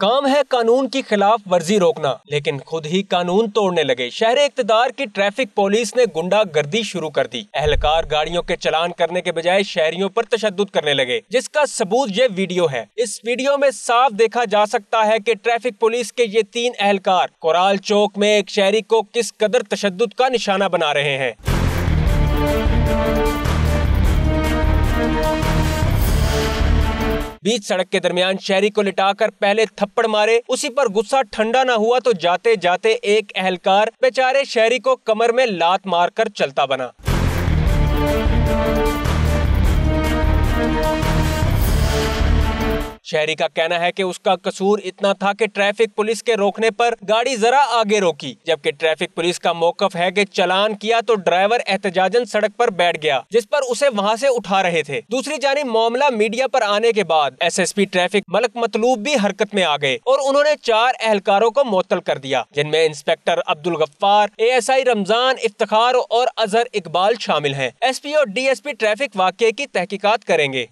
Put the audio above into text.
काम है कानून की खिलाफ वर्जी रोकना, लेकिन खुद ही कानून तोड़ने लगे। शहर इक़्तिदार की ट्रैफिक पुलिस ने गुंडागर्दी शुरू कर दी। एहलकार गाड़ियों के चालान करने के बजाय शहरियों पर तशद्दुद करने लगे, जिसका सबूत ये वीडियो है। इस वीडियो में साफ देखा जा सकता है कि ट्रैफिक पुलिस के ये तीन एहलकार कोराल चौक में एक शहरी को किस कदर तशद्दुद का निशाना बना रहे हैं। बीच सड़क के दरमियान शहरी को लिटाकर पहले थप्पड़ मारे, उसी पर गुस्सा ठंडा ना हुआ तो जाते जाते एक एहलकार बेचारे शहरी को कमर में लात मारकर चलता बना। शहरी का कहना है कि उसका कसूर इतना था कि ट्रैफिक पुलिस के रोकने पर गाड़ी जरा आगे रोकी, जबकि ट्रैफिक पुलिस का मौकफ है कि चालान किया तो ड्राइवर एहतजाजन सड़क पर बैठ गया, जिस पर उसे वहां से उठा रहे थे। दूसरी जानिब मामला मीडिया पर आने के बाद एसएसपी ट्रैफिक मलिक मतलूब भी हरकत में आ गए और उन्होंने चार एहलकारों को मुअत्तल कर दिया, जिनमें इंस्पेक्टर अब्दुल गफ्फार, एएसआई रमजान इफ्तिखार और अजहर इकबाल शामिल है। एसपी और डीएसपी ट्रैफिक वाकये की तहकीकात करेंगे।